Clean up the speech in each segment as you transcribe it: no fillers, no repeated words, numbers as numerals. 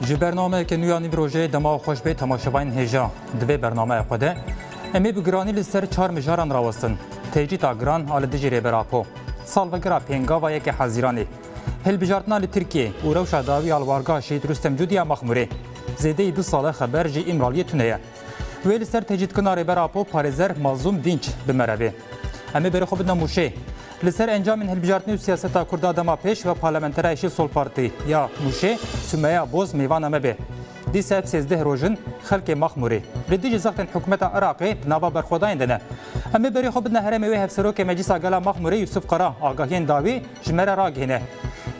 جی برنامه که نویانی بروژه دما خوش به تماشاوین هجا دوی برنامه خوده امی بگرانی لسر 4 میلیارد راوستن تیجی تا گران آل دیجی براپو سال و گرا پینگا و یک حزیرانی هل بجارتنا لترکیه او روش داوی آلوارگا شید رستم جودیا مخموری زیده 2 ساله خبر جی امرالی تونیه وی لسر تیجید کناری براپو پاریزر مازوم دینچ بمرابی امی بری خوب نموشه لسر انجام هلبجارتنی سیاستا کردا دما پیش و پارلمانترای شی سول پارتی یا موشی سمیا بوز میوان امبه دی ساعت 13 روزن خلک مخموری ردی جزاختن حکومت عراقی نوا برخودایندنه امی بری خوب نهرمی و هفسروک مجلس اگلا مخموری یوسف قرا آگاهین داوی جمر راگینه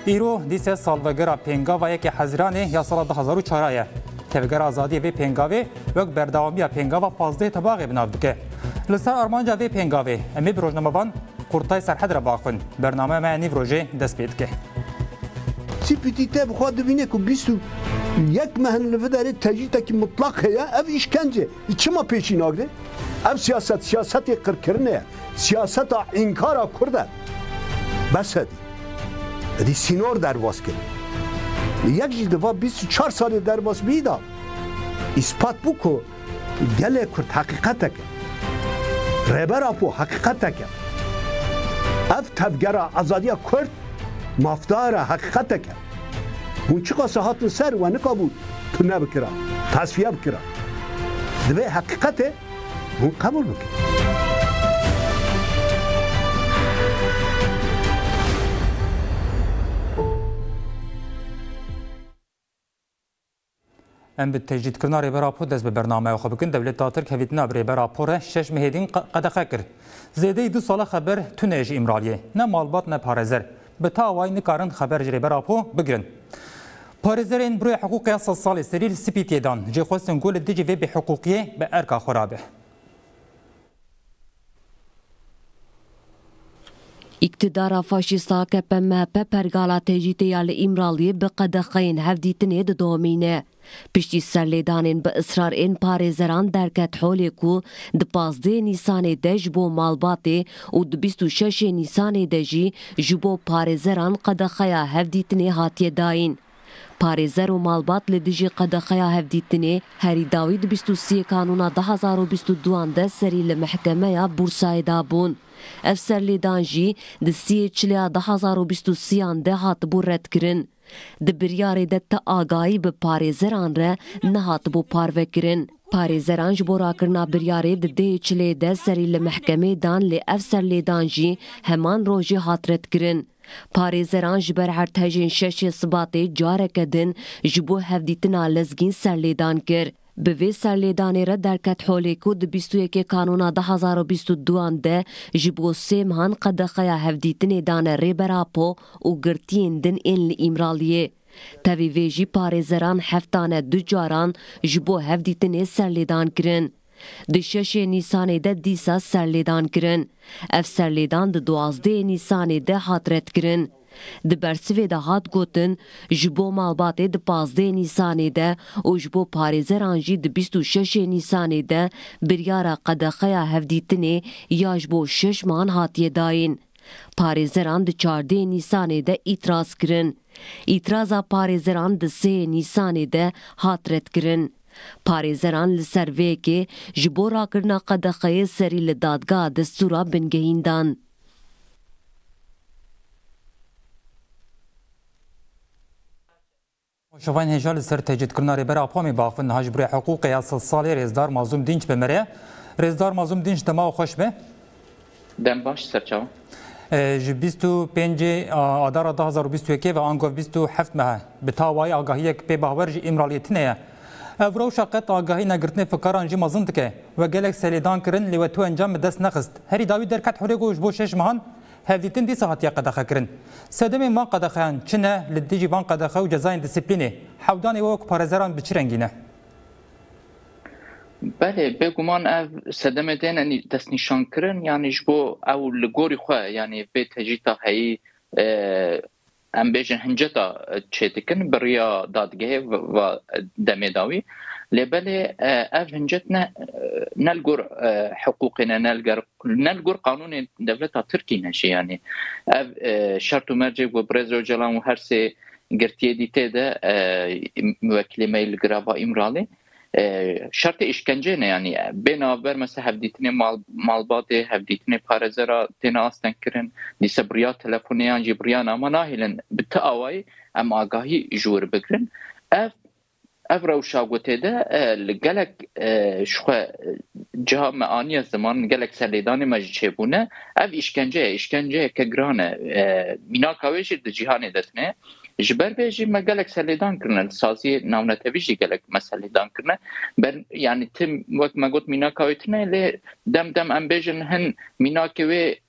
ایرو دی سه سالوگرا پنگا و یک حزرانی یا سال 2004 تفگر آزادی و پنگاوی و برداومی پنگا و 15 تباغ بنابدکه لسر ارمانجا و پنگاوی امی بروجنموان قرطاي سرحد رباقفن برنامه معني بروجي دست بيدكه سي بيتيتاب خود بينك وبيسو يك مهن لفداري تجيتك مطلق هي اف اشكنجه كما بيشين اغري اف سياسات يقركرنه سياسات انكار كرد بس هدي سينور در واسكه يك جدوا 24 سال در واس بيدا اثبات بوكو دله كرد حقيقتك ربر ابو حقيقتك اف تفگره ازادی کرد مفتاره حقیقته که بون چقا ساحت سر و نکا بود تو نبکره تصفیه بکره دوی حقیقته بون قبول بکره ام به تجدید کردن ریبر آپور دست به برنامه خوب کن دولت تاتر که ویتنا ریبر آپوره 6 مهدین قدخه کرد زیده 2 ساله خبر تونج امرالیه نه مالبات نه پارزر به تاوای نکارن خبر ریبر آپو بگیرن پارزرین بروی حقوقی 100 سال سریل سپیتیدان جی خواستن گول دیجی وی به حقوقیه به ارکا خرابه اقتدار فاشیستا کپمپ پرگالا تجیتیال امرالیه به قدخین هفدیتنه دومینه پشتی سرلیدانین به اصرار این پارزران درکت حولی کو د 15 نیسان دج بو مالباتی و د 26 نیسان دجی جبو پارزران قدخیا هفدیتنی هاتیه داین. پارزر و مالبات لدجی قدخیا هفدیتنی هری داوید 23 کانونا 2022 ده سری لمحکمه یا بورسای دابون. افسر لیدانجی د 30 چلیا 2023 ده هات بورد کرن. د بریارې د ته آګای به پارېزران را نه هاتبو پاروکرین پارېزران ج بورا کرنا بریارې د دې چلې د سری له محکمې دان له افسر له دانجی همان روجی حاضرت کرین پارېزران ج بر هر تجین شش سباتې جاره کدن جبو هفدیتنا لزګین سر له دان کر به وی سر له دانې را درکټ هولې کو د 21 قانون 2022 د جبو سیم هان قدخیا هفدیتنې دان ریبراپو او ګرتین دن ان امرالیه تاوی ویجی پارزران هفتانه دجاران جبو هفدیتنه سرلیدان کرن. د 6 نیسان ده دیسا سرلیدان کرن. اف سرلیدان ده 12 نیسان ده حاضرت کرن. د برسوی ده هات گوتن جبو مالباته ده 15 نیسان ده و جبو پارزران جی ده 26 نیسان ده بریارا قدخیا هفدیتنه یا جبو 6 مان هاتیه داین. پارزران د 14 نیسان ده اتراز کرن. اترازا پارێزەران د 3 نیسان ده هاترت کرن. پارێزەران لە سەر وێکێ ji بۆ rakirina qedexeyê serî li dadgeha destûra bingehîn dan. Şevan hêja li ser tecîdkirina rêbera Apamê bafin niha ji bo hiqûqê ya 100 salê Rêzdar Mazlûm Dinç bimire. Rêzdar Mazlûm Dinç dema xwe xweş be. Dem baş serçawa. جبیستو 5 آذر 2021 و آنگاه 27 ماه به تاوای آگاهی که باور جی امرالیت نیه. افراد شقت آگاهی نگرتن فکران جی مازند که و گلک سلیدان کردن لیوتو انجام دست نخست. هری داوی درکت حرقوش بوشش مهان هفدیتن دی ساعتی قدخه کردن. سدمی ما قدخان چنه لدیجی وان قدخه و جزای دیسپلینه. حاودانی وک پارزران بچرنگینه. بله بگمان اف سدم دین دست نشان کرن یعنی جبو او لگوری خواه یعنی به تجیتا هی ام بیجن هنجتا چه تکن بریا دادگه و دمه داوی لبالي أفنجتنا نلقر حقوقنا نلقر قانون دولة تركي نشي يعني شرط مرجب وبرزو جلان وهرسي قرتيه دي تيدا موكلي ميل قرابة إمرالي شرط إشكنجينا يعني بنابر مثلا هبديتني مالباتي هبديتني بارزرا تناستن كرن لسبريات تلفونيان جبريانا مناهلا بالتقاوي أم آقاهي جور بكرن أفرو شاوته ده لجلك شو جه معاني الزمان جلك سليدان مجتبونه أف إشكنجة كجرانة منا كويش الجهان دتنه جبر بيجي ما جلك سليدان كرنا السازي نامنا تبيجي جلك مسليدان كرنا بر يعني تم وقت ما قلت منا كويتنا ل دم أم بيجن هن منا كوي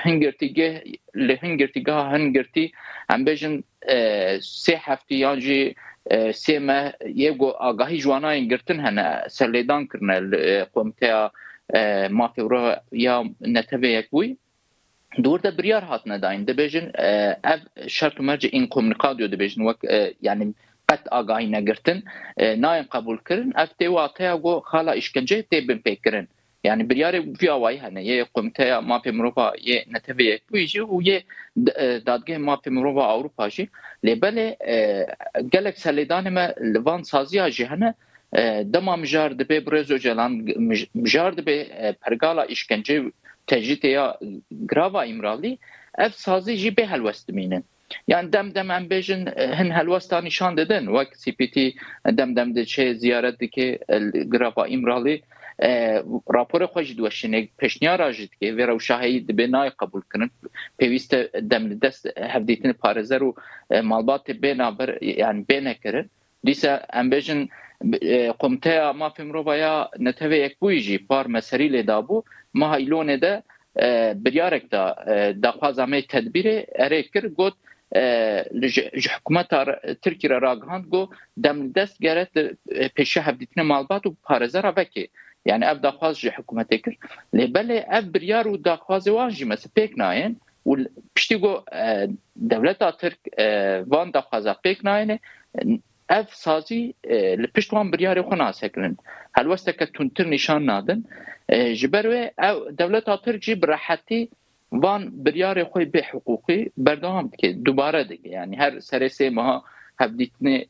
هنجرتيجه لهنجرتيجها هنجرتي أم بيجن سحفتي يانجي سيما يجو آقاهي جوانا ينقرتن هنا سليدان كرنا القومتها ما فورا يا نتبه يكوي دور دا بريار هاتنا داين دا بيجن اف شرط مرجع ان قومنقاديو دا بيجن وك يعني قد آقاهي نقرتن ناين قبول كرن اف تيواتيا جو خالا اشكنجه تيبن بيكرن يعني برياري في اواي هنا يه قومتها ما في مروبا يه نتبه يكوي جي ويه دادگه ما في مروبا اوروبا جي لبله گلک سلیدان ما لوان سازیا جهنه دما مجار د به برزو جلان مجار د به پرگالا اشکنجه تجیت یا گراوا امرالی اف سازی جی به هلوست مینن يعني دم ام بيجن هن هلوستا نشان ددن وك سي بي تي دم د چه زیارت کی گراوا امرالی راپور خوش دوشنه پیشنهاد راجد که ورو شاهید به نای قبول کنن پیوست دم دست هفدیتن پارزر و مالبات بنابر يعني بنکرن دیسا امبیشن قمته ما فهم رو بایا نتوه یک بویجی پار مسری لدابو ما هایلونه ده بریارک ده دخوازامه تدبیره اریکر گود حکومت ترکی را راگهاند گو دم دست گرد پیشه هفدیتن مالبات و پارزر را بکی يعني اب دخواز جي حكومتك لبالي اب بريار ودخواز وانجي مثلا بيكناين وبشتيغو دولتا ترك وان دخواز بيكناين اف سازي لبشتوان بريار خنا سكرن هل وستك تنتر نشان نادن جبروي دولتا ترك جي براحتي وان بريار خوي بحقوقي بردوام دكي دوباره دكي يعني هر سرسي مها هبديتني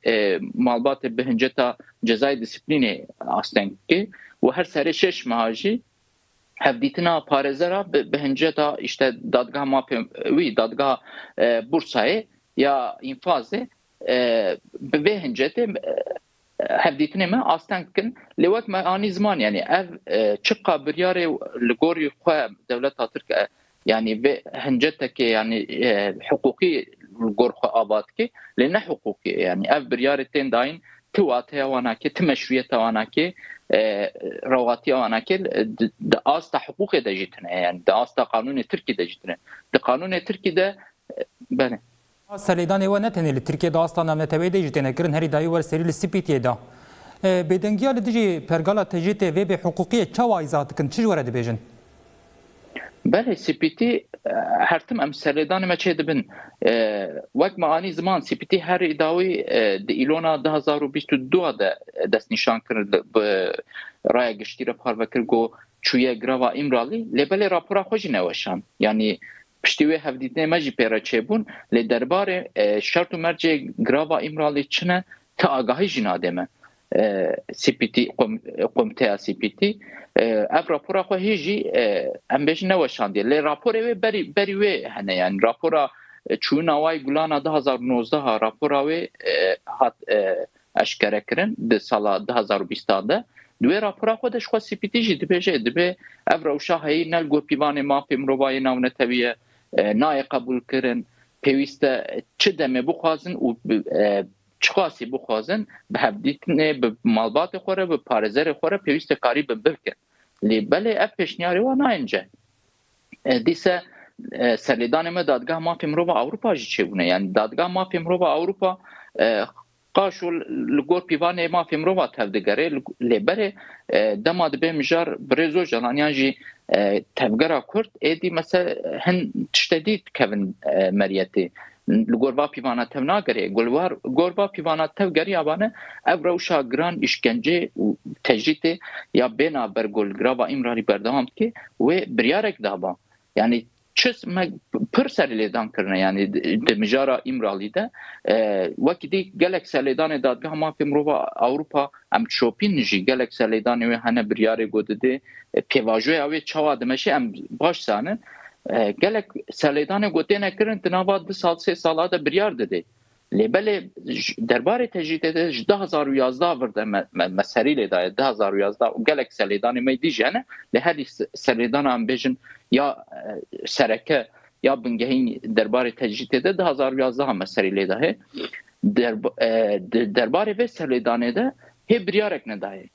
مالبات بهنجتا جزاي ديسيبليني استنكي وهر سر شش مهاجي هبديتنا بارزرا بهنجتا işte دادگاه ما وي دادگاه بورصاي يا انفازي بهنجته هبديتني ما استنكن لوقت ما اني زمان يعني چقا برياري لغوري خو دولتا ترك يعني هنجتك يعني حقوقي الجرح آبادك لأن حقوقي يعني أف بريارتين داين تواتها واناكي تمشويتها واناكي رواتها واناكي داستا حقوقي دا جتنا يعني داستا قانون تركي دا جتنا دا قانون تركي دا بنا سليدان هو نتني لتركيا داستا نمتوي دا جتنا كرن هري داي ورسري للسبيتي دا بدنجيا لدجي برغالا تجيتي ويبي حقوقية چاوائزاتكن چجورة دا بيجن؟ بله سی پی تی هر تم ام سلیدان ما چه دبن وقت معانی زمان سی پی تی هر اداوی د ایلونا 2022 دست نشان کرد رای گشتی را پار وکر گو چویه گراوا امرالی لبله راپورا خوشی نوشان یعنی پشتیوی هفدیتنه مجی پیرا چه بون لدربار شرط و مرجع گراوا امرالی چنه تا آگاهی جناده من سي بي تي قمتها سي بي تي اف راپورا خو هيجي ام بيج نوشاندي لي راپوري بري وي هنا يعني راپورا چون واي گلانا 2019 ها راپورا وي هات اشكره كرن د سال 2020 ده دوي راپورا خو د شخو سي بي تي جي دبي اف روشا هي نل گو پيوان ما في مروباي ناو نتوي ناي قبول كرن پيويسته چدمه بخوازن و چخواسی بخوازن به هبدیتنه به مالبات خوره به پارزر خوره پیوست کاری به بکن لیبله اف پیشنیاری و ناینجه دیسه سلیدان ما دادگاه مافی مروبا اوروپا جی چونه یعنی دادگاه مافی مروبا اوروپا قاشو لگور پیوانه مافی مروبا تفدگره لیبره دماد به مجار برزو جلانیان جی تفگره کرد ایدی مثلا هن تشتدید کون مریتی لگوربا پیوانا تب نگری گوربا پیوانا تب گری آبانه ابروشا گران اشکنجه و تجریت یا بنا برگل گرابا امراری بردام که و بریارک دابا یعنی چس پر سرلیدان کرنه یعنی دمجارا امرالی ده وقتی دی گلک سرلیدان داد به همه پیمروبا اوروپا ام چوپین نجی گلک سرلیدان و هنه بریاره گوده ده پیواجوی اوی چاوا دمشه ام باش سانه گلک سرلیدان گوته نکرن تنابا ده سال سه سالا ده بریار ده لیبل درباره تجریده ده 1011 ورده مسری لیده 1011 گلک سرلیدان میدی جنه لهری سرلیدان ام بیجن یا سرکه یا بنگهین درباره تجریده ده 1011 مسری لیده درباره و سرلیدانه ده هبریارک ندایه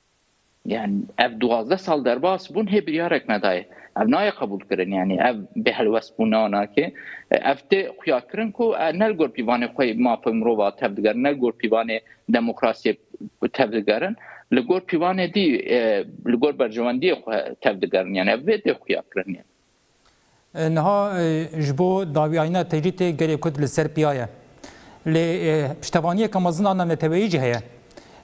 يعني اب 12 سال درباس بون هبريارك نداي اب ناي قبول كرن يعني اب بهلوس بوناناكي افته خويا كرنكو نل گور بيواني خوي ما پمرووا تبدگار نل گور بيواني ديموكراسي تبدگارن لگور بيواني دي لگور برجواندي خو تبدگارن يعني افته خويا كرن انها جبو داوياينا تجيتي گري كود لسربيايا لشتوانيه كمازن انا نتويجي هي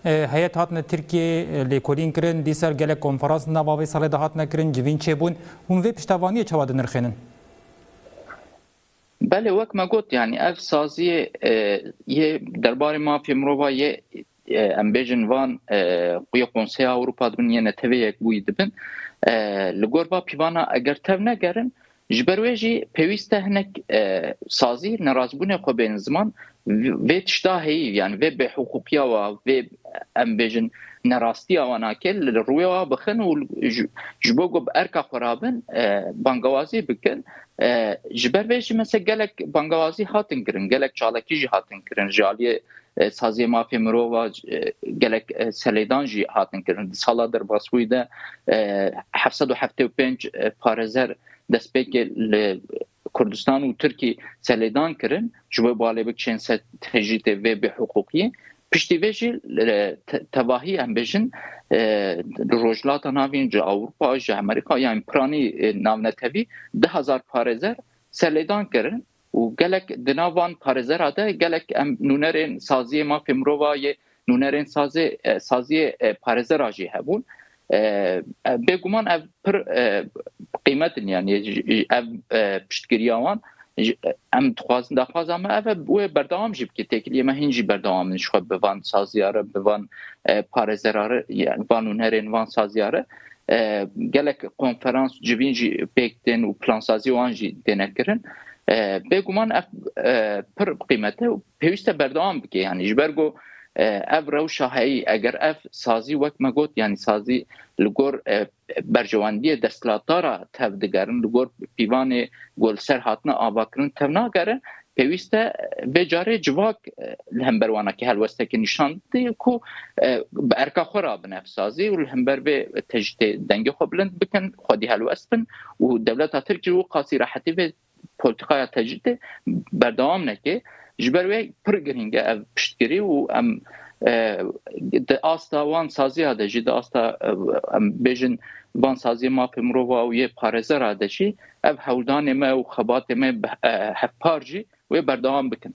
هیئت هاتنه ترکیه لیکولین کرن دیسر گله کنفرانس نوابی سال ده هاتنه کرن جوین چه بون هم وی پشتوانی چواد نرخینن بله وک مگوت یعنی اف سازی یه درباره مافیا مروه یه امبیژن وان قوی کنسه اروپا دبن یه نتوی یک بوی دبن لگوربا پیوانا اگر تب نگرن جبرویجی پیوسته هنک سازی نرازبونه خو بین زمان و تشتاهی یعنی و به حقوقیا و امبیژن نراستی آواناکل روی و بخن و جبوگو برکا خرابن بانگوازی بکن جبرویجی مثلا گلک بانگوازی هاتن کرن گلک چالکی جی هاتن کرن جالی سازی مافی مروه گلک سلیدان جی هاتن کرن سالا در باسوی ده 775 پارزر دستپیک کردستان و ترکی سلیدان کرن جوه بالبک چنسد تجریت و به حقوقی پشتی ویجی تواهی هم بیجن روجلات ناوین جا اوروپا جا امریکا یعنی پرانی ناونتوی 10,000 پارزر سلیدان کرن و گلک دناوان پارزر آده گلک نونرین سازی ما فمروه نونرین سازی پارزر آجی هبون بگومان اف پر قیمتن یعنی اف پشتگریاوان ام دخوازن دخواز اما اف و بردوام جیب که تکلیه ما هنجی بردوام نشخواب بوان سازیاره بوان پارزراره یعنی وانون هرین وان سازیاره گلک کنفرانس جوین جی پیکتن و پلانسازی وان جی دینه کرن بگومان اف پر قیمته و پیوسته بردوام بکه یعنی جبرگو اف روشا هایی اگر اف سازی وقت مگوت یعنی سازی لگور برجواندی دستلاتارا تفدگرن لگور پیوان گل سر هاتنا آباکرن تفناگرن پیوسته به جاره جواک لهمبروانا که هلوسته که نشان دی کو برکا خورا بنف سازی و لهمبر به تجد دنگی خو بلند بکن خودی هلوست بن و دولت ترکی و قاسی راحتی به پولتقای تجد بردوام نکه جبروی پرگرینگه اف پشتگری و ام آستا وان سازی هاده جی ده آستا بیجن وان سازی ما پمروه و یه پارزر هاده جی اف حودان ما و خبات ما هفپار جی و بردوام بکن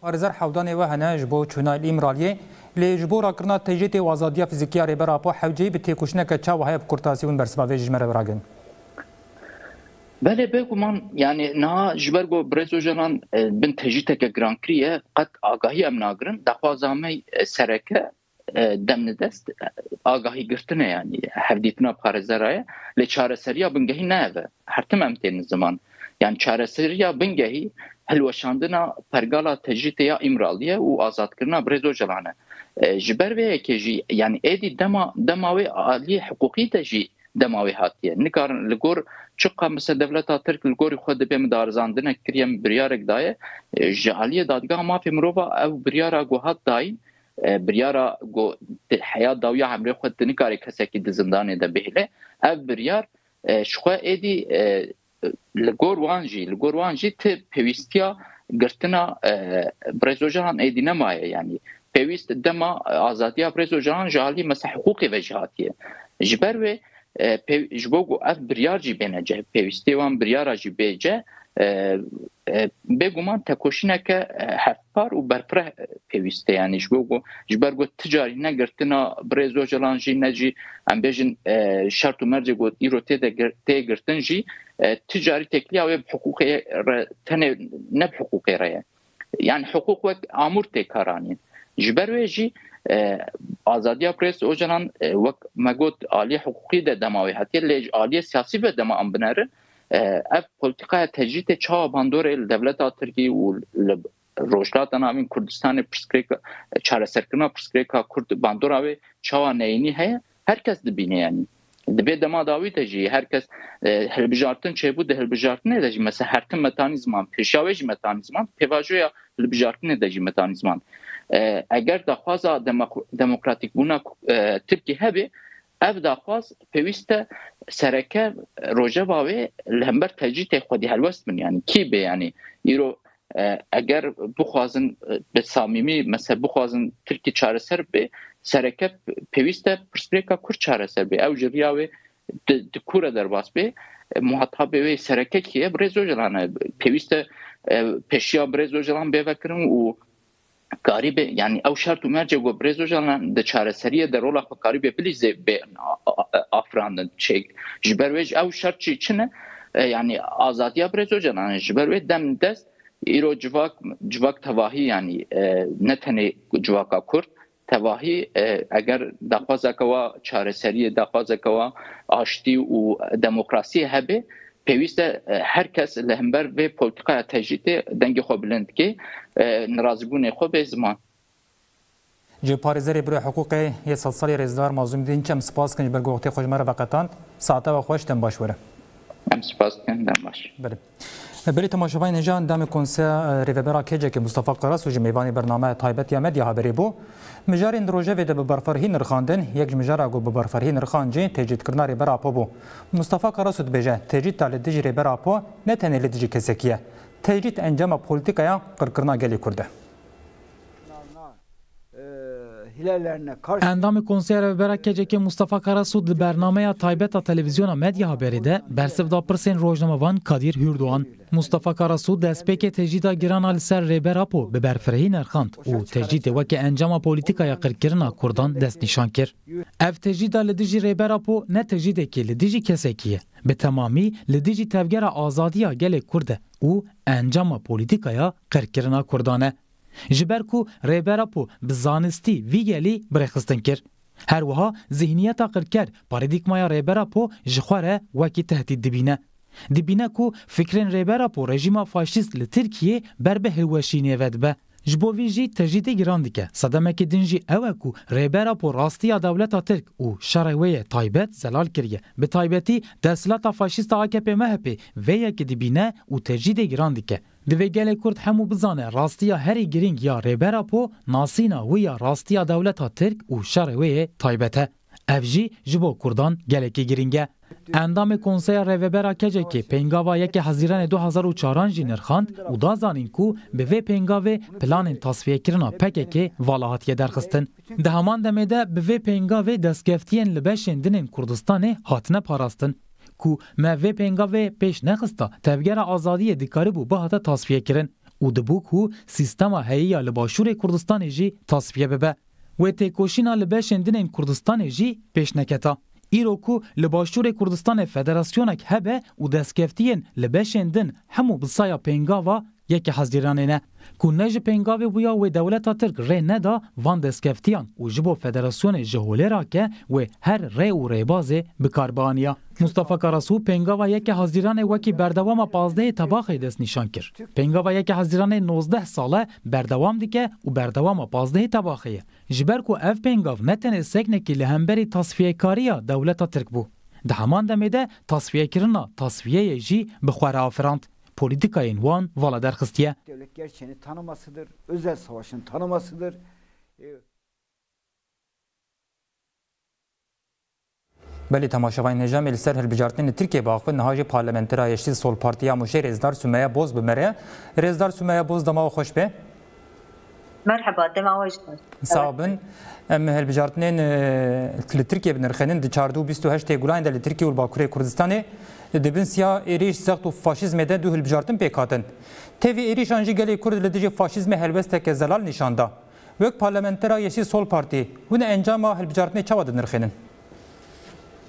پارزر حودان و هنه جبو چونایل امرالیه لی جبو را کرنا تجیت و آزادیا فیزیکی ری برا پا حوجی به تیکوشنک چا و های بکرتاسی ون برسباوی جمره براگن بله بگومان یعنی نه جبرگو برزو جنان بن تجیت که گرانکریه قد آگاهی ام ناگرن دخوازامه سرکه دم ندست آگاهی گرتنه یعنی هفدیتنا پارزرایه لی چاره سریا بنگهی نه و هرتم امتین زمان یعنی چاره سریا بنگهی هلوشاندنا پرگالا تجیت یا امرالیه و آزاد کرنا برزو جنانه جبرویه که جی یعنی ایدی دماوی عالی حقوقی تجی دماوی هاتیه نکارن لگور چقدر مثلا دولت ترک لگوری خود به مدارزاندن کریم بریارک دایه جالی دادگاه مافی مروه او بریارا گوهات دای بریارا گو حیات داویا عمری خود نکاری کسی که د زندانه ده بهله او بریار شخوا ایدی لگور وانجی ته پیوستیا گرتنا برزوجان ایدی نمایه یعنی پیوست دما آزادیا برزوجان جالی مثلا حقوقی وجهاتیه جبروه جبوگو اف بریار جی بینه جه پیوستی وان بریار جی بیجه بگومان تکوشینکه هفتپار و برپره پیوسته یعنی جبر گو تجاری نگرتنا برزو جلانجی نجی ام بیجن شرط و مرج گو ایرو تی گرتن جی تجاری تکلیه و حقوقی تنه نب حقوقی رایه یعنی حقوق وک آمور تکارانین جبر ویجی آزادیا پرس او جنان وک مگود آلی حقوقی ده دماوی حتی لیج آلی سیاسی به دما ام بناره اف پولیتیکا تجدید چاو باندور ال دولت ترکیه و روشلات نامین کردستان پرسکریکا چاره سرکنا پرسکریکا کرد باندور او چاو نینی هه هر کس دبینه یعنی دبی دما داوی تجی هر کس هلبجارتن چه بود هلبجارتن ادج مثلا هر تن مکانیزمان پیشاوج مکانیزمان پیواژویا هلبجارتن ادج مکانیزمان اگر دخواز دموکراتیک بونا ترکی هبه اف دخواز پیوسته سرکه روجباوی لهمبر تجیت خودی هلوست من یعنی کی به یعنی ایرو اگر بخوازن به صمیمی مثلا بخوازن ترکی چاره سر به سرکه پیوسته پرسپریکا کور چاره سر به او جریاوی د کور در واس به مخاطب وی سرکه کیه برزو جلانه پیوسته پیشیا برزو جلان به وکرم او قریب یعنی او شرط و مرجع گو برزو جلان د چاره سریه د رولا خو قریب بلیز به افراند چه جبروج او شرط چی چنه یعنی آزادیا برزو جلان جبروج دم دست ایرو جواک تواهی یعنی نتنه جواکا کرد تواهی اگر دخوازه کوا چاره سریه دخوازه کوا آشتی و دموکراسی هبه پیوسته هر کس لهمبر و پولیتیکا تجدید دنگ خو بلند که نرازگون خو به زمان جو پارزری برای حقوق یه سلسله رزدار مازوم دین چم سپاس کنج برگوختی خوشمره وقتان ساعته و خوشتن باش وره هم سپاس کندم باش بله بری تماشاوای نجان دام کنسر ریوبرا کجه که مصطفی قراس و جمیوان برنامه تایبت یا مدیا هبری بو مجار اندروژه ویده به برفرهی نرخاندن یک مجار اگو به برفرهی نرخانجی تجید کرنا ریبرا پو بو مصطفی قراس و دبیجه تجید تا لدیجی ریبرا پو نه تنه لدیجی کسکیه تجید انجام پولیتیکایا قرکرنا گلی کرده اندام کنسر برکجه که مصطفی کاراسود برنامه تایبت تلویزیون مدیا هبریده برسف دا پرسین روزنامه‌وان کادیر هوردوان مصطفی کاراسود دسپک تجدید گرانال سر ریبراپو به برفرهی نرخاند او تجدید وک انجام پولیتیکای قرکرنا کردان دست نشان کرد اف تجدید لدیجی ریبراپو نه تجدید که لدیجی کسکیه به تمامی لدیجی تفگر آزادیا گل کرده او انجام پولیتیکای قرکرنا کردانه جبرکو ریبراپو بزانستی ویگلی برخستن کرد هر وها ذهنیت قرکر پاردیکمایا ریبراپو جخواره وکی تهدید دبینه دبینه کو فکرین ریبراپو رژیما فاشیست لترکیه بربه هلوشینیه ودبه جبو ویجی تجدید گراندیکه صدمک دنجی اوکو ریبراپو راستیا دولتا ترک او شرویه تایبت زلال کریه به تایبتی دسلتا فاشیست آکپ مهپی ویک دبینه او تجدید گراندیکه دوی گل کرد همو بزانه راستیا هری گرینگ یا ریبراپو ناسینا ویا راستیا دولتا ترک او شرویه تایبته افجی جبو کردان گلکی گرینگه اندام کنسر ریوبرا کجه که پنگاوا یک هزیران 2004 جی نرخاند او دا زانین کو به وی پنگاوه پلان تصفیه کرنا پککه والاهاتیه درخستن ده همان دمیده به وی پنگاوه دستگفتین لبشین دنین کردستان هاتنه پاراستن کو ما وی پنگاوه پیش نخستا تبگر آزادی دیکاری بو بهاته تصفیه کرن او دبو کو سیستما هییا لباشور کردستان جی تصفیه ببه و تکوشینا لبشین دنین کردستان جی پیش نکتا ایروکو لباشور کردستان فدراسیونک هبه و دستگفتین لبشندن همو بسایا پنگاوا یک حزیرانه نه کو نج پنگاوی بویا و دولتا ترک ره ندا وان دستگفتیان و جبو فدراسیون جهوله راکه و هر ره و ریبازه بکاربانیا مصطفی کاراسو پنگاوا یک حزیرانه وکی بردوام 15 تباخی دست نشان کرد پنگاوا یک حزیرانه 19 ساله بردوام دیکه و بردوام 15 تباخیه جبر کو اف پنگاو نتن سکنکی لهمبری تصفیه کاریا دولتا ترک بو ده همان دمیده تصفیه کرنا تصفیه جی بخوار آفراند politikayın van vala derxistiye. Devlet gerçeğini tanımasıdır, özel savaşın tanımasıdır. بله تماشاوای نجام السر هلبجارتن ترکیه باخو نهاج parlamenter ayşti sol partiya müşer rezdar Sümeyye Boz bimere. Rezdar Sümeyye Boz dama خوش به مرحبا ديما واجد صعبا ام هل بجارتنين لتركيا بنرخنين دي تشاردو 28 تيغولان دي لتركيا والباكوري كردستاني دي بنسيا ايريش زغت وفاشيزم ده دو هل بجارتن بيكاتن تيفي ايريش انجي جالي كرد لديجي فاشيزم هلبستك زلال نشان دا وك بارلمانترا يسي سول بارتي هنا انجاما هل بجارتني تشاود نرخنين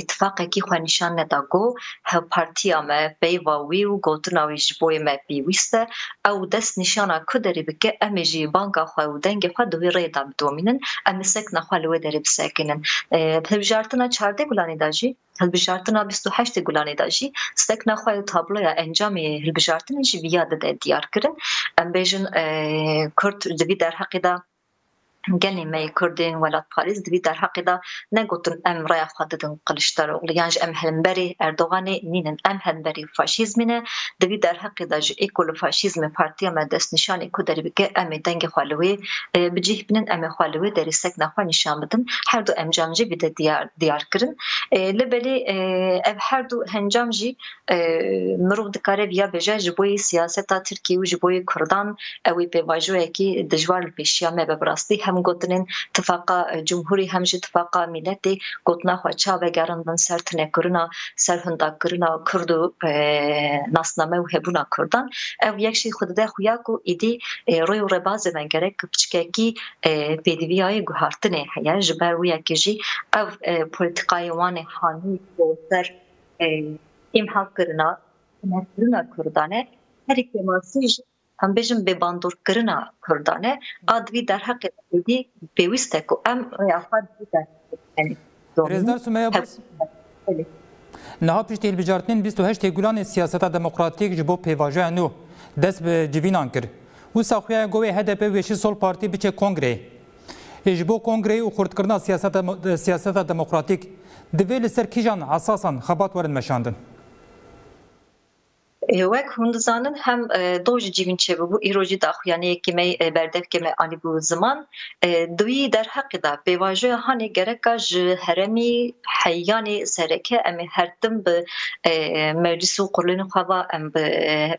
اتفاق کی خوانیشان نداغو هر پارتیام پیواوی و گوتناویش بوی مپیوسته او دست نشانه کدری بکه امجی بانک خواه و دنگ خواه دوی ریدام دومینن امسک نخواه لوی داری بسکنن بجارتنا چارده گلانی داجی هلبجارتنا 28 گلانی داجی سک نخواه تابلویا انجامی هلبجارتنا جی ویاده ده دیار کرن ام بیجن کرد دوی در حقی دا گلی می کردیم ولات پاریس دوی در حقی دا نگوتن ام رای خودتون قلشتر اغلیانج ام هنبری اردوغانی نینن ام هنبری فاشیزمینه دوی در حقی دا جی ایکول فاشیزم پارتیا مدست نشانی کدری بگه امی دنگ خوالوی بجیه بینن امی خوالوی داری سک نخوا نشان بدن هر دو ام جامجی بیده دیار کرن لبلی اب هر دو هنجامجی مروغ دکاره بیا بجه جبوی سیاستا ترکیه و جبوی کردان اوی پیواجوه که دجوار پیشیامه ببراستی هم گوتنین تفاقا جمهوری همچه تفاقا ملتی گوتنا خواچا و گرندن سر تنکرنا سر هندکرنا کردو ناسنامه و هبونا کردن او یکشی خودده خویا کو ایدی روی و رباز منگره کپچکه کی پیدوی های گوهارتنه هیا جبر و یکی جی او پولتقای وان حامی و سر امحا کرنا نکرنا کردانه هر ایک ماسی جی هم بیشتر به باندور کردن کردنه آدمی در حق ادی پیوسته کو ام افراد بودن. رزدار سومیا بس. نه پیشتر بچارتن 28 گلان سیاست دموکراتیک جبو پیواژه نو دست به جوینان کرد. او ساخته گوی هدف ویشی سول پارتی بچه کنگره. جبو کنگره او خورد کردن سیاست دموکراتیک دویل سرکیجان اساساً خبرت وارد میشاندن. وک هندزانن هم دوچ جیبین چه بود ایروجی داخویانه که می بردف که می آنی بود زمان دوی در حق دا پیواژه هانی گرکاج هرمی حیانی سرکه امی هردم به مجلس و قرلین خواه ام به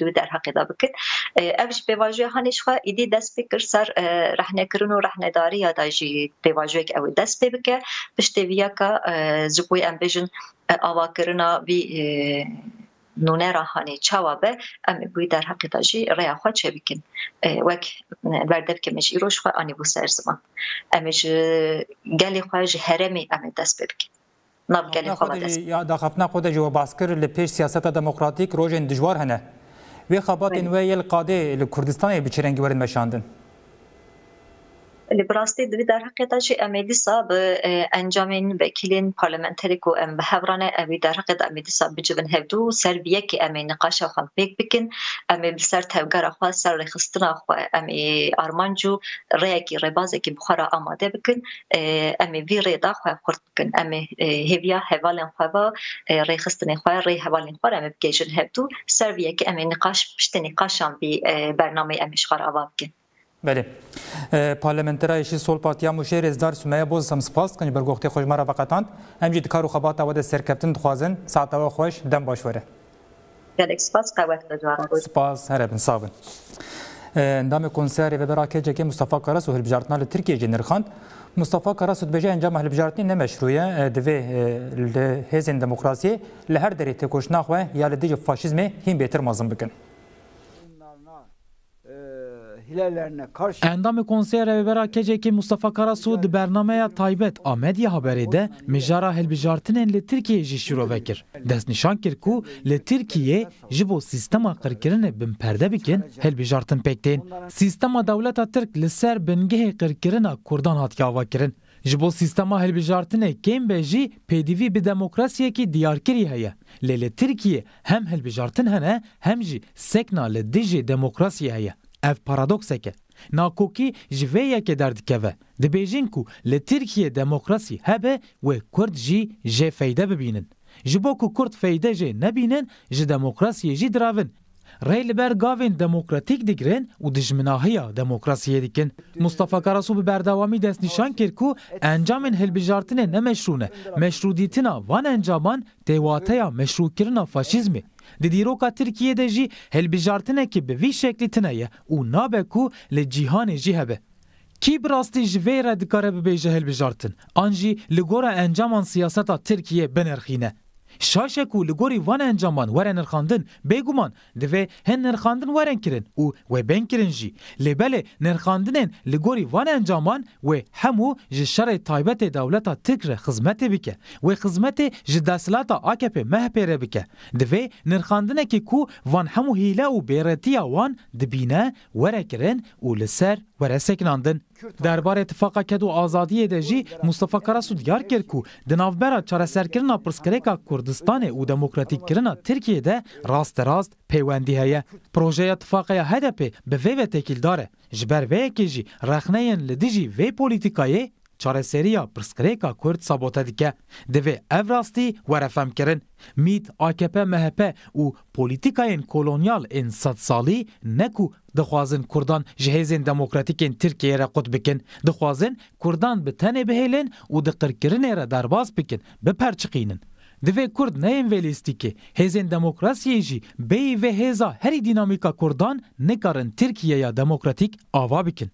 دوی در حقی دا بکن اوش پیواجوی هانیش خواه ایدی دست بکر سر رحنه کرن و رحنه داری یا دا جی پیواجوی که اوی دست بکر پشتویه که زبوی ام بیجن آوا کرنا بی نونه راهانی چاوا به امی بوی در حقی دا جی ریا خواه چه بکن وک برده بکم ایش ایروش خواه آنی بو سر زمان امیش گلی خواه جی هرمی امی دست بکن دخفنا خود جو باسکر لپیش سیاست دموکراتیک روژن دجوار هنه وی خبات انوی القاده لکردستانی بچرنگی ورن مشاندن لبراستی دوی در حقیقت چی امیدیسا به انجامین وکیلین پارلمانتریکو ام به هرانه اوی در حقیقت امیدیسا بجون هدو سربیه که امی نقاش خام پیک بکن امی بسر توگر خوا سر رخصتنا خوا امی آرمانجو ریکی ربازه که بخارا آماده بکن امی وی ردا خوا خورد بکن امی هویا حوالن خوا رخصتن خوا ری حوالن خوا امی بجون هدو سربیه که امی نقاش پشت نقاشم بی برنامه امی شغار آوا بکن بله پارلمانترای ایشی سول پارتیا مشیر رزدار سومیا بوز سم سپاس کنج برگوختی خوشمار وقتاند همجید کارو خبات آواد سرکفتن دخوازن ساعت آوا خوش دم باش وره گلک سپاس قوات دجوان بود سپاس هره بن صابن اندام کنسر و براکه جکی مصطفی کاراس و هلبجارتنا لترکیه جنرخاند مصطفی کاراس بجه انجام هلبجارتنی نمشروعه دوی هزین دموکراسی لهر دری تکوشنا خواه یا لدیج فاشیزم هم بهتر مازن بکن Endamê konsera bêbera kecekê Mustafa Karasu di bernameya taybet Amedya haberê de mijara hilbijartinên li Tirkiyeyê jî şîro vekir. Destnîşan kir ku li Tirkiyeyê ji bo sîstema qirkirinê binperde bikin hilbijartin pêk tên. Sîstema dewleta Tirk li ser bingehê qirkirina Kurdan hatiye avakirin. Ji bo sîstema hilbijartinê kêm jî pêdivî bi demokrasiyekî diyarkirî heye. Lê li Tirkiyeyê hem hilbijartin hene hem jî sekna li dijî demokrasiyê heye. Ev paradokseke. Nakokî ji vê yekê derdikeve. Dibêjin ku li Tirkiyeyê demokrasî hebe wê Kurd jî jê feyde bibînin. Ji bo ku Kurd feyde jê nebînin, ji demokrasiyê jî diravin. Rê li ber gavên demokratîk digirin û dijminahiya demokrasiyê dikin. Mustafa Karasu bi berdewamî destnîşan kir ku encamên hilbijartinê nemeşrûn e. Meşrûdîtina van encaman têwateya meşrûkirina faşîzmê. Di dîroka Tirkiyeyê de jî hilbijartinekî bi vî şeklî tune ye û nabe ku li cîhanê jî hebe. Kî bi rastî ji vê re dikare bibêje hilbijartin, an jî li gora encaman siyaseta Tirkiyeyê binerxîne. Şaşe ku li gorî van encaman were nirxandin, bêguman divê hin nirxandin weren kirin û wê bên kirin jî. Lêbelê nirxandinên li gorî van encaman wê hemû ji şerê taybetê dewleta Tirk re xizmetê bike, wê xizmetê ji desilata AKP MHP re bike. Divê nirxandinekî ku van hemû hîle û bêretiya wan dibîne were kirin û li ser were seknandin. Derbarê tifaka ked û azadiyê de jî Mustafa Karasu diyar kir ku di navbera çareserkirina pirsgirêka Kurdistanê û demokratîkkirina Tirkiyeyê de rasterast peywendî heye. Projeya tifaqeya HDP bi vê ve tekîldar e. Ji ber vê yekê jî rexneyên li dijî vê polîtîkayê çareseriya pirsgirêka Kurd sabote dike. Divê ev rastî were femkirin. Mît, AKP, MHP û polîtîkayên kolonyal ên sedsalî ne ku dixwazin Kurdan ji hêzên demokratîkên Tirkiyeyê re qut bikin, dixwazin Kurdan bi tenê bihêlin û di qirkirinê re derbas bikin, biperçiqînin. Divê Kurd neyên velîstikê, hêzên demokrasiyê jî bêyî vê hêza herî dînamîka Kurdan nikarin Tirkiyeya demokratîk ava bikin.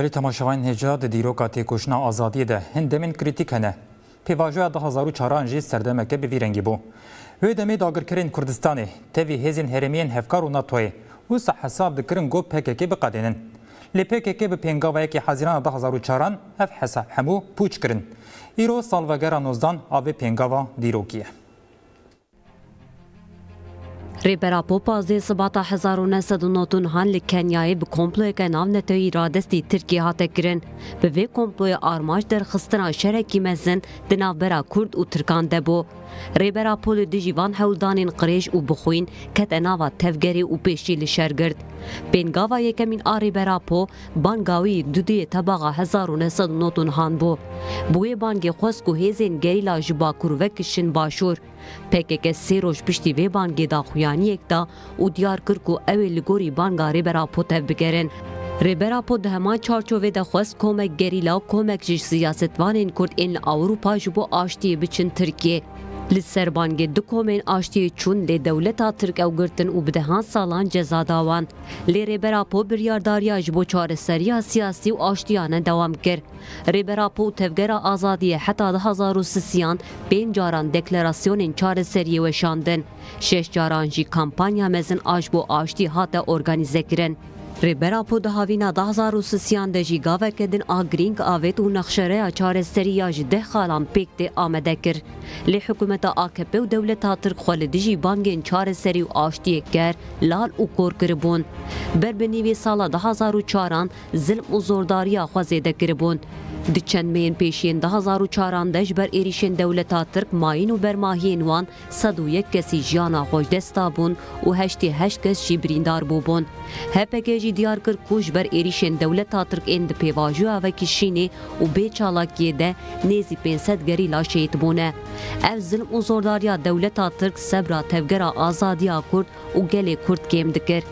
بلی تماشاوین هجا د دیروکا تیکوشنا آزادی ده هندمین کریتیک هنه. پیواجویا 2004 جی سردمکه به ویرنگی بو. وی دمی داگرکرین کردستانی تیوی هیزین هرمین هفکار و ناتوی و سه حساب دکرین گو پککی بقدینن. لی پککی به پینگاویکی حزیران 2004 اف حساب همو پوچ کرن. ایرو سالوگرا نوزدان آوی پینگاوا دیروکیه. ریبرا پوپا زی سباتا 1990 هان لکنیای به کمپلوی که نام نتوی رادستی ترکیه ها تکرین. به وی کمپلوی آرماش در خستنا شرکی مزن دناب برا کرد و ترکان دبو. ریبرا پولو دیجیوان حولدانین قریش و بخوین کت اناوا تفگری و پیشی لشرگرد. پینگاوا یکمین آریبرا پو بانگاوی دودی تباغا 1990 هان بو. بوی بانگی خوست که هیزین گریلا جبا کروکشن باشور. پکک سی روش پشتی وی بانگی دا خویانیک دا او دیار کر کو اوی لگوری بانگا ریبرا پو تف بگرن. ریبرا پو ده همان چارچوه ده خواست کمک گریلا کمک جش سیاستوانین کرد این اوروپا جبو آشتی بچن ترکیه. لسربانگی دکومن آشتی چون لدولتا ترک او گرتن و بدهان سالان جزا داوان لریبراپو بریارداری اجبو چار سریا سیاسی و آشتیانه دوام کرد. ریبراپو تفگر آزادی حتی 2003 5 جاران دکلراسیون چار سریه وشاندن، 6 جاران جی کمپانیا مزن اجبو آشتی هاته ارگانیزه کرن. ریبراپو دهاوینا 2003 ده جی گاوه کدن آگرینگ آوید و نخشره اچار سریا جی ده خالان پیک ده آمده کر. لی حکومت آکپه و دولت ها ترک خالدی جی بانگین چار سری و آشتی کر لال و کور کربون. بر بنیوی سال 2004 ظلم و زورداری خوازیده کربون. دچند مین پیشین 2004 ده بر ایریشین دولت ها ترک ماین و برماهین وان 101 کسی جیانا خوش دستابون و 88 کس جی بریندار بوبون. هپگه جی دیار کر کوش بر ایریشین دولت ها ترک اند پیواجو اوه کشینه و به چالاکیه ده نیزی 500 گری لاشیت بونه. او ظلم و زورداریا دولت ها ترک سبرا تفگرا آزادیا کرد و گل کرد کم دکر.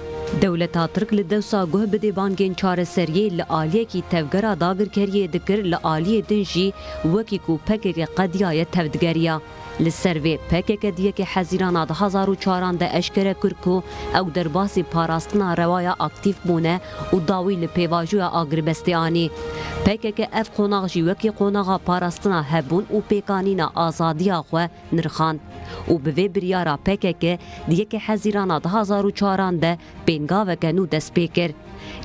دولت ها ترک لدوسا گوه بده بانگین چار سریه لعالیه کی تفگرا داگر کریه دکر لعالیه دنجی وکی کو پکر قدیای تفدگریا. لسروی پکه کدیه که حزیران 2004 ده اشکره کرکو او درباسی پاراستنا روایا اکتیف بونه و داوی لپیواجوی آگربستیانی. پکه که اف قوناغجی وکی قوناغا پاراستنا هبون و پیکانینا آزادیا خواه نرخان. و بوی بریارا پکه که دیه که حزیران 2004 ده پینگاوکه نو دست پیکر.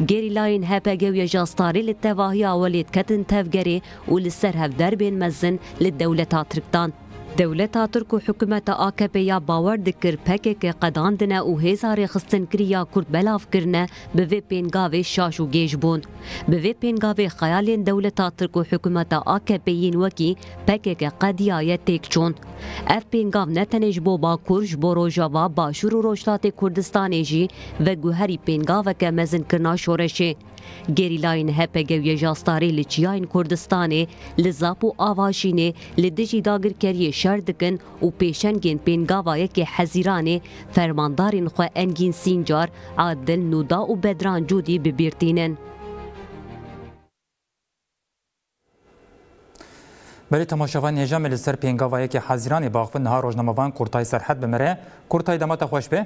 گری لاین هپگوی جاستاری لتواهی اولید کتن تفگری و لسر هفدر بین مزن لدولتا ترکتان. دولت ها ترک و حکومت آکپه یا باور دکر پکه که قداندنه و هزار خستن کریا کرد بلاف کرنه به وی پینگاوی شاش و گیش بون. به وی پینگاوی خیالین دولت ها ترک و حکومت آکپه یین وکی پکه که قدیای تیک چون. اف پینگاو نتنش بو با کرش بو روژاوا باشور و روشلات کردستانی جی و گوهری پینگاوه که مزن کرنا شورشه. گریلاین هپگوی جاستاری لچیاین کردستانی لزاپ و آواشینه لدجی داگر کریه شردکن و پیشنگین پینگاوایه که حزیرانه فرماندارین خواه انگین سینجار عادل نودا و بدران جودی ببیرتینن. بلی تماشاوان هجام لسر پینگاوایه که حزیرانه باقفن نها روشنموان کورتای سرحد بمره. کورتای دمات خوش به؟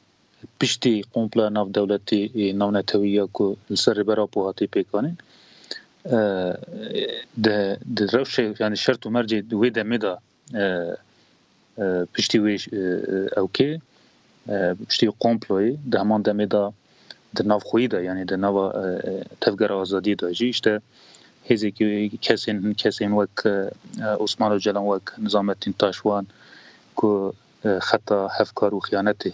پشتی قومپلا ناف دولتی نونتویه که لسر ریبرا پوهاتی پیکانین. د روشه يعني شرط مرجع ويدا مدا بشتي ويش اوكي بشتي قومبلوي دهمان دا مدا د ناف خويدا يعني د ناف تفكر ازادي داجيشته هزي كاسين وك عثمان جلان وك نظام الدين تاشوان كو خطا هفكار وخيانتي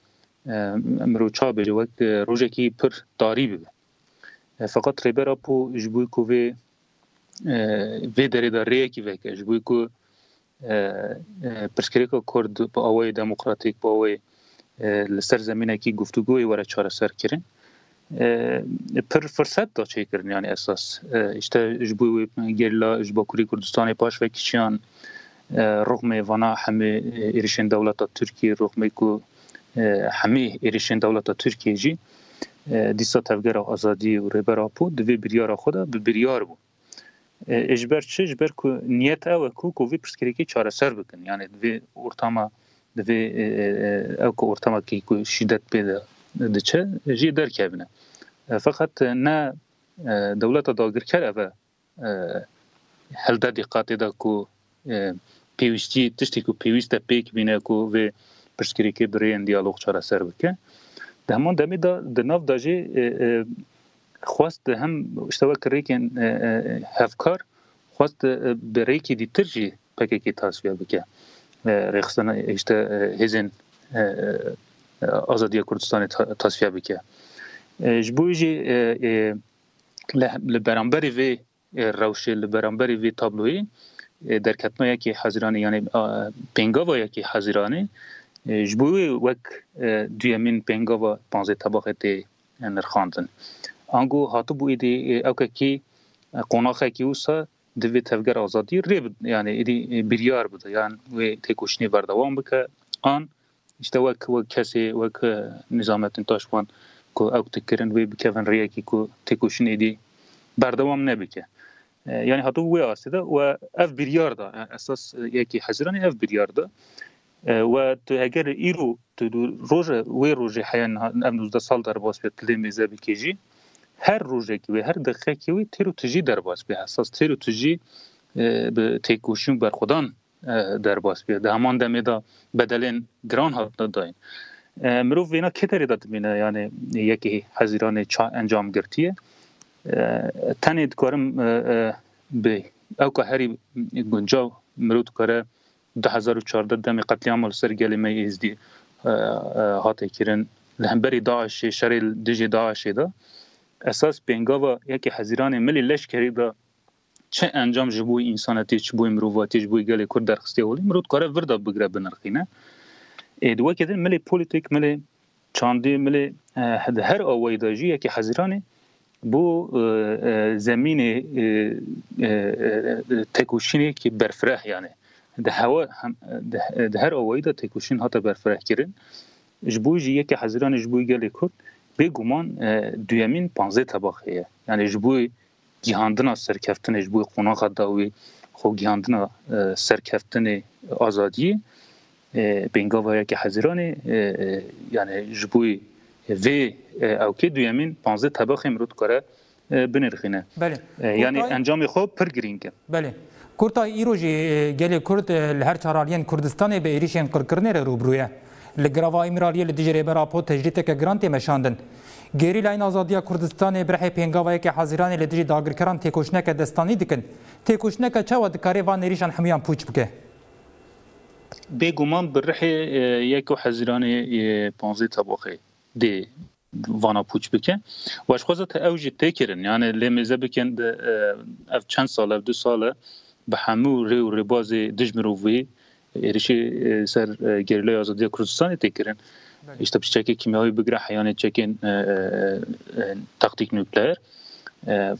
مروچا بجه وک روژه که پر داری ببه. فقط ریبراپو جبوی کو وی دریداریه کی وکه جبوی کو پرسکریکا کرد با اوای دموکراتیک با اوای لسر زمینه کی گفتگوی وره چاره سر کرن پر فرصت دا چی کرن یعنی اساس اشته جبوی گرلا جباکوری کردستان پاش و کیچیان رغم وانا همه ایریشین دولت ترکیه رغم کو همه ایریشین دولت ترکیه جی دیسا تفگر آزادی و ریبراپو دوی بریار خودا به بریار بو. اجبر چه اجبر که نیت او کو که وی پرسکریکی چاره سر بکن. یعنی دوی ارتما دوی او که ارتما که شدت پیدا دچه جی در که بینه. فقط نه دولت داگر کرده و حل دقیقاتی دا که پیوستی تشتی کو پیوسته پیک بینه کو و پشکری که برای این دیالوگ چرا سر بکه ده همان دمی دا دناف داجی خواست هم اشتباه کری که هفکار خواست برای که دی ترجی پکه که تصفیه بکه رخصان اشتا هزین آزادی کردستان تصفیه بکه جبویجی لبرانبری وی روشی لبرانبری وی تابلوی در کتنا یکی حزیرانی یعنی پنگاوا یکی حزیرانی جبوی وک دویمین پنگاوا پانزه طبقه تی نرخاندن آنگو هاتو بو ایدی اوکه کی قناخه کی اوسا دوی تفگر آزادی ری بود یعنی ایدی بریار بود یعنی وی تکوشنی بردوان بکه آن اشتا وک کسی وک نظامتن تاشوان کو او تکرن وی بکفن ریکی کو تکوشنی دی بردوام نبکه يعني هاتو وي أسدا وأف برياردا أساس يكي حزراني أف برياردا وتهجر إيرو تدور روجة وير روجة حياة أمنو ده صال درباس بتلمي زابي كيجي هر روجة كوي هر دقيقة كوي تيرو تجي درباس به أساس تيرو تجي بتكوشون برخدان درباس به ده همان دمي دا بدلين جران هات نداين مروف وينا كتري داد بينا يعني يكي حزراني چا انجام گرتيه تنه دکارم به اوکه هری گنجاو مرود کاره 2014 دمی قتلیام سر گلیمه ازدی هاته کرن لهمبری داعش شری دجی داعش دا اساس پنگاوا یکی حزیران ملی لشکری دا چه انجام جبوی انسانتی چبوی مرواتی جبوی گلی کرد درخستی اولی مرود کاره وردا بگره بنرخینه ادوا کدن ملی پولیتیک ملی چاندی ملی هر اوایداجی یکی حزیرانی بو زمینه تکوشینی که برفره یعنی ده هوا ده هر اوایدا تکوشین هاته برفره کرن جبوجی یکی حزیران جبوی گلی کرد به گمان دویمین 15 طبقه یعنی جبوی گیهاندنا سرکفتن جبوی قناخه داوی خو گیهاندنا سرکفتن آزادی بنگاوا یکی حزیران یعنی جبوی وی او که دویمین 15 طبقه امرود کاره بنرخینه یعنی انجام خوب پر گرین کن بله کورتا ایروجی گلی کرد هر چارالیان کردستان به ایریشین قرکرنه روبرویه لگراوا امرالیه لدیجری براپو تجریت که گرانتی مشاندن گیری لاین آزادیا کردستان برحی پینگاوای که حاضران لدیجری داگرکران تکوشنک دستانی دکن تکوشنک چاوا دکاری وان ایریشان حمیان پوچ بکه بیگمان برحی یکو حاضران 15 طبقه دی وانا پوچ بکن و اشخاص تا اوجی تکرن یعنی لیمیزه بکن اف چند سال اف دو ساله به همو ری و ریباز دجمرووی ایریشی سر گریلای آزادی کردستان تکرن اشتا پیش چکی کیمیایی بگره حیانه چکین تاکتیک نوکلیر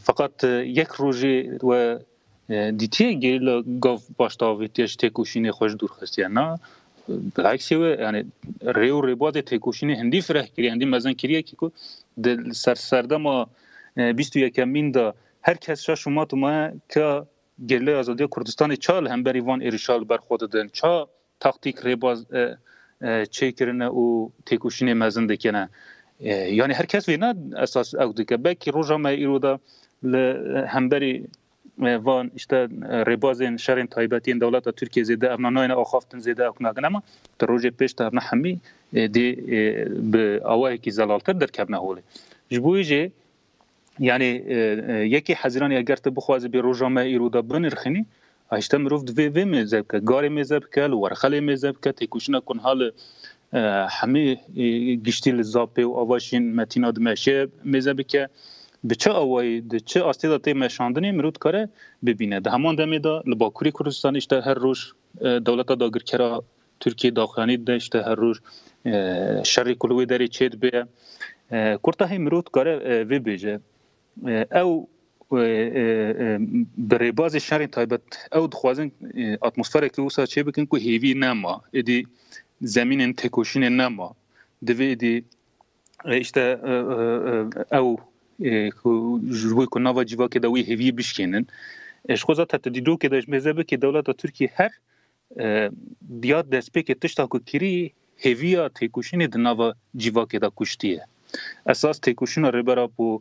فقط یک روژی و دیتیه گریلا گاف باشتاوی تیش تکوشین خوش دور خستیان نه بالعكس هو يعني ريو ريبواد تيكوشيني هندي فره كري هندي مزن كريه كيكو دل سردما بيستو يكمين دا هر کس شاش ما تو ما که گله آزادی کردستان چال هم بر ایوان ایرشال بر خود دن چا تاکتیک ريباز چه کرنه او تيكوشيني مزن دکنه يعني هر کس وینا اساس او دکه بک روزا ما ایرو دا هم بری وان اشته ربازن شرن تایبتین دولت ترکیه زده امنا ناین اخافتن زده اکناگن اما در روز پیش ترنا همی دی به اوای کی زلالتر در کبنه هولی جبویجه یعنی یکی حزیران اگر ته بخواز به روزامه ایرودا بنرخنی اشته مروف دوی و مزب که گاری مزب که ورخلی مزب که تکوشنا کن حال همی گشتیل زاپه و اواشین متیناد مشه مزب که به چه اواید چه آستیدا تی مشاندنی مرود کاره ببینه ده همان دمی دا لباکوری کردستان اشته هر روز دولت داگرکرا ترکیه داخانی داشته هر روز شری کلوی داری چید به کورتاهی مرود کاره وی بیجه او بری باز شری تایبت او دخوازن اتمسفره که وسا چه بکن که هیوی نما ادی زمین تکوشین نما دوی ادی اشته او جوی کناوا جیوا که دوی هیوی بشکنن اشخوزا تدیدو که داش مزبه که دولت ترکیه هر دیاد دسپه که تشتا کو کری هیویا تیکوشین دناوا جیوا که دا کشتیه اساس تیکوشین ربرا پو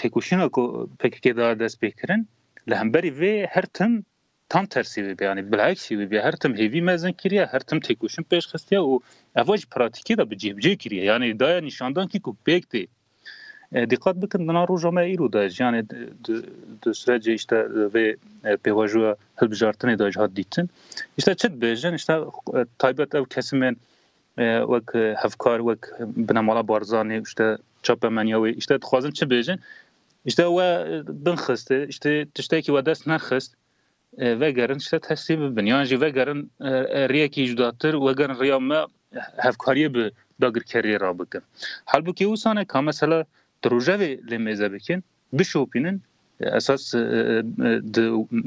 تیکوشین کو پک که دا دسپه کرن لهمبری و هر تن tam tersi bi yani bilhekşi bi her tim hevi mezin kiriye her tim tekuşun peş xistiye u avaj pratiki da bi cebce kiriye yani daya nişandan ki ku pekti dikkat bikin dana rojama iru da yani de sürece işte ve pevajuya hilbijartinê da jihad dîtin işte çet bêjin işte taybet ev kesimên wek hevkar wek binamala barzanî işte çapa manyawê işte dixwazin çi bêjin işte we binxist işte tiştekî we dest nexist vegerin işte teslim bibin yan jî vegerin riyekî cudatir vegerin riya me hevkariyê bi dagirkeriyê re bikin halbuki wî ka mesela دروجه لمزابكين بشوبينن اساس د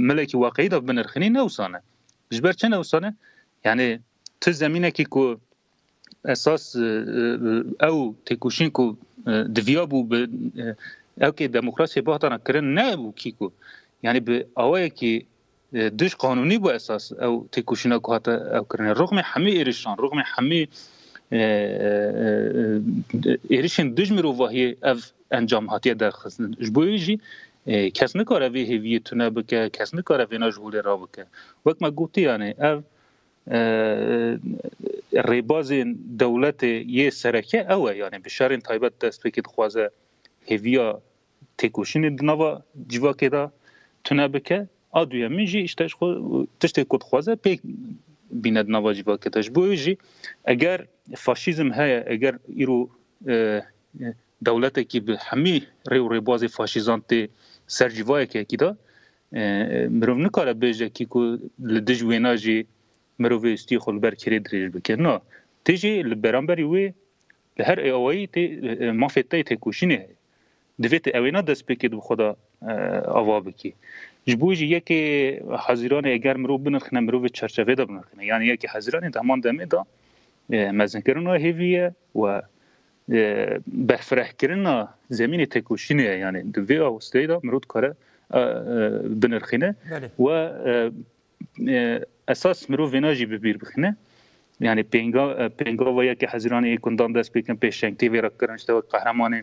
ملكي واقعي د بنرخني نوسانه جبرچ نوسانه يعني ت زمينه كي كو اساس او تكوشين كو دفيابو اوكي ديمقراطيه بهتنا كرن نابو كيكو يعني باوي كي دش قانوني بو اساس او تكوشينه كو حتى او كرن رغم حمي ارشان رغم حمي ایریشین دژ مروواهی اف انجام هاتیه درخست جبویجی کس نکاره وی هویتونه بکه کس نکاره وینا جوله را بکه وک ما گوتی یعنی اف ریبازین دولت یه سرکه اوه یعنی بشارین تایبت دست بکید خوازه هویا تکوشین دنوا جواکه دا تونه بکه آدویه منجی اشتش خود تشتی کد خوازه پیک بیند نوا جواکه دا جبویجی اگر فاشیزم هیا اگر ایرو دولتی که به همه ریو ریباز فاشیزانتی سرجیوای که اکی دا مروف نکاره بیجه که لدج ویناجی مروف استی خو لبر کری دریج بکر نا تیجی لبرانبری وی لهر اوائی مافیتای تکوشینه هی دویت اوینا دست بکید بخدا آوا بکی جبوجی یکی حزیران اگر مروف بنرخنه مروف چرچوه دا بنرخنه یعنی یکی حزیران دمان دمه دا مزن کرنا هیویه و بهفره کرنا زمین تکوشینه یعنی دوی آوستایی دا مرود کاره بنرخینه و اساس مرو ویناجی ببیر بخینه یعنی پینگا و یکی حزیران ایکندان دست بکن پیشنگتی ویرا کرنشتا و قهرمانه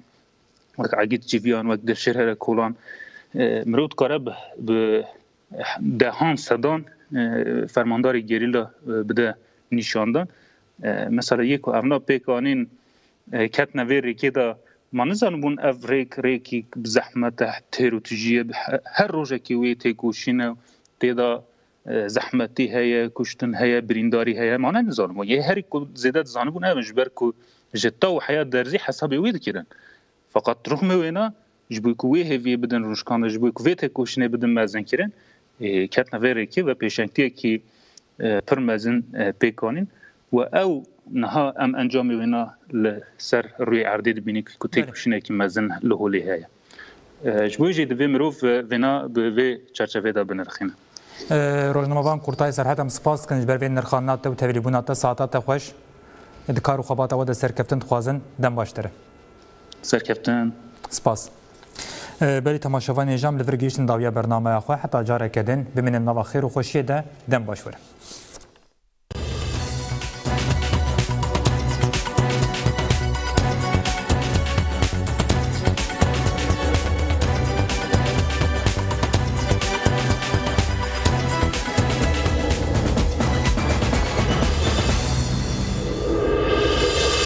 و عگید جیویان و در شهر کولان مرود کاره به دهان صدان فرمانداری گریلا بده نشاندن مثلا یک اونا پیکانین کت نویری که دا ما نزانو بون او ریکی بزحمت تیرو تجیه هر روژه که وی تیگوشینه تیدا زحمتی هیا کشتن هیا برینداری هیا ما نزانو بون یه هری که زیدت زانو بون او جبر که جتا و حیات درزی حسابی وید کرن فقط رغم وینا جبوی که وی هیوی بدن روشکانده جبوی که وی تیگوشینه بدن مزن کرن کت نویری که و پیشنگتی که پر مزن پیکانین و او نها ام انجامی وینا لسر روی عردی دبینی که تکوشینه که مزن لحولی هیا جبویجی دوی مروف وینا به چرچوه دا بنرخینه روزنامه‌وان کورتای سرحد هم سپاس کن جبر وین نرخانات و تولبونات ساعتات خوش دکار و خبات و دا سرکفتن تخوازن دم باشتره سرکفتن سپاس بلی تماشاوان ایجام لفرگیشن داویه برنامه خواه حتی جاره کدن بمینن نواخیر و خوشیه ده دم باشوره